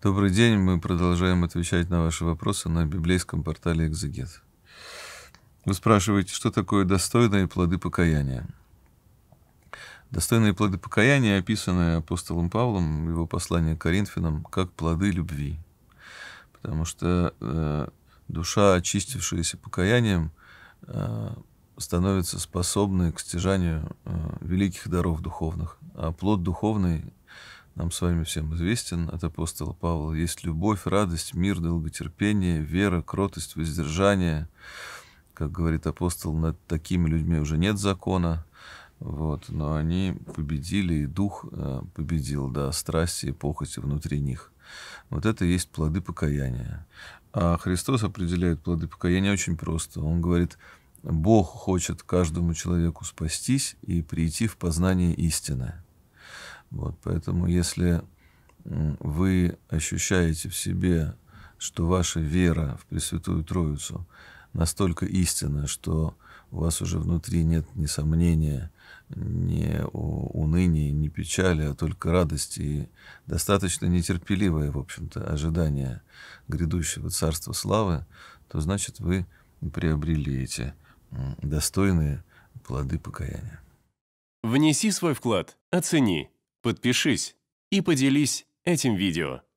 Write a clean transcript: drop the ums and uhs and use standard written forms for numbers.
Добрый день, мы продолжаем отвечать на ваши вопросы на библейском портале Экзегет. Вы спрашиваете, что такое достойные плоды покаяния? Достойные плоды покаяния описаны апостолом Павлом в его послании к Коринфянам как плоды любви, потому что душа, очистившаяся покаянием, становится способной к стяжанию великих даров духовных, а плод духовный – нам с вами всем известен от апостола Павла. Есть любовь, радость, мир, долготерпение, вера, кротость, воздержание. Как говорит апостол, над такими людьми уже нет закона. Вот. Но они победили, и дух победил, да, страсти и похоти внутри них. Вот это и есть плоды покаяния. А Христос определяет плоды покаяния очень просто. Он говорит, Бог хочет каждому человеку спастись и прийти в познание истины. Вот, поэтому, если вы ощущаете в себе, что ваша вера в Пресвятую Троицу настолько истинна, что у вас уже внутри нет ни сомнения, ни уныния, ни печали, а только радости и достаточно нетерпеливое, в общем-то, ожидание грядущего Царства Славы, то, значит, вы приобрели эти достойные плоды покаяния. Внеси свой вклад, оцени, подпишись и поделись этим видео.